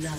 blood.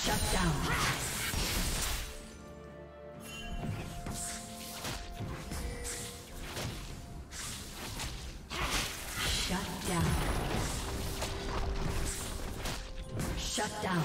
Shut down.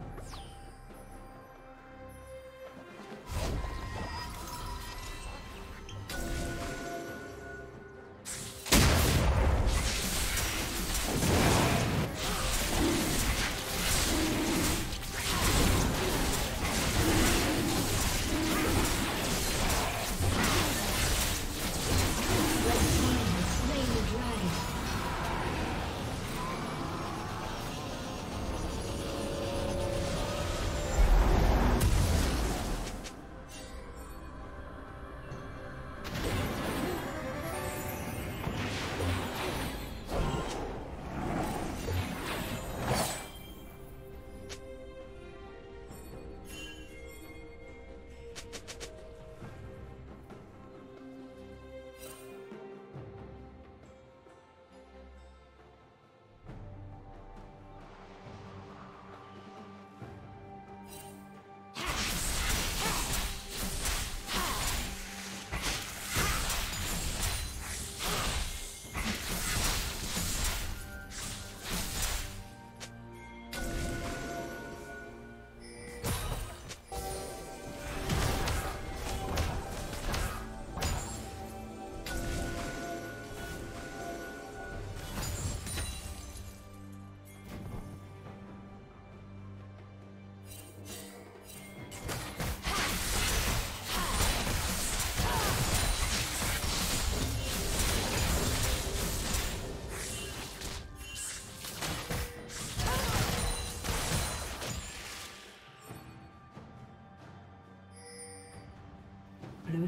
Blue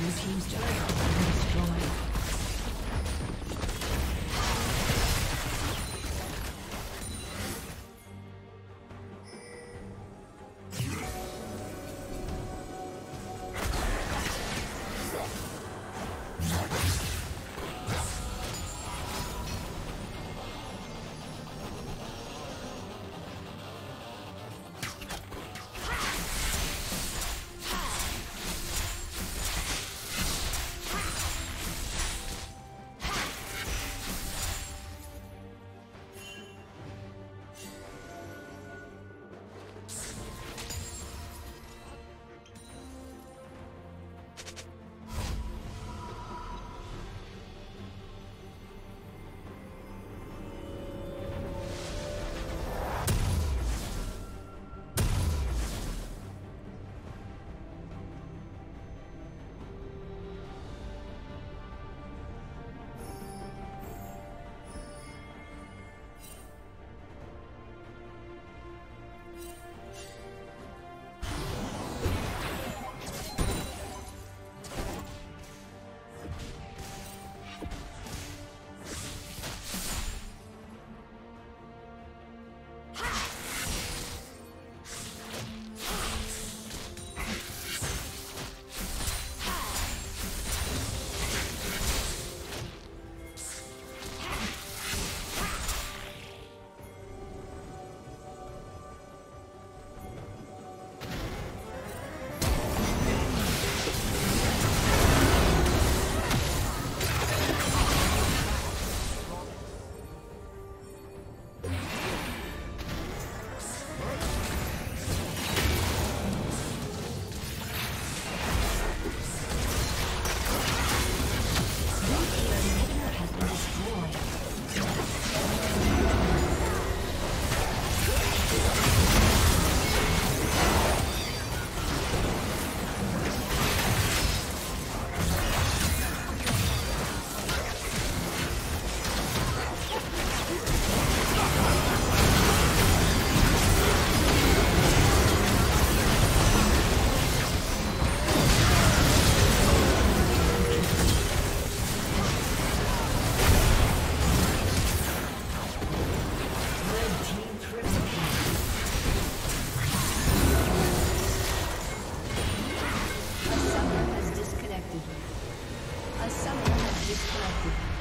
Blue team's turret has been destroyed. Blue team's turret has been destroyed. Distracted.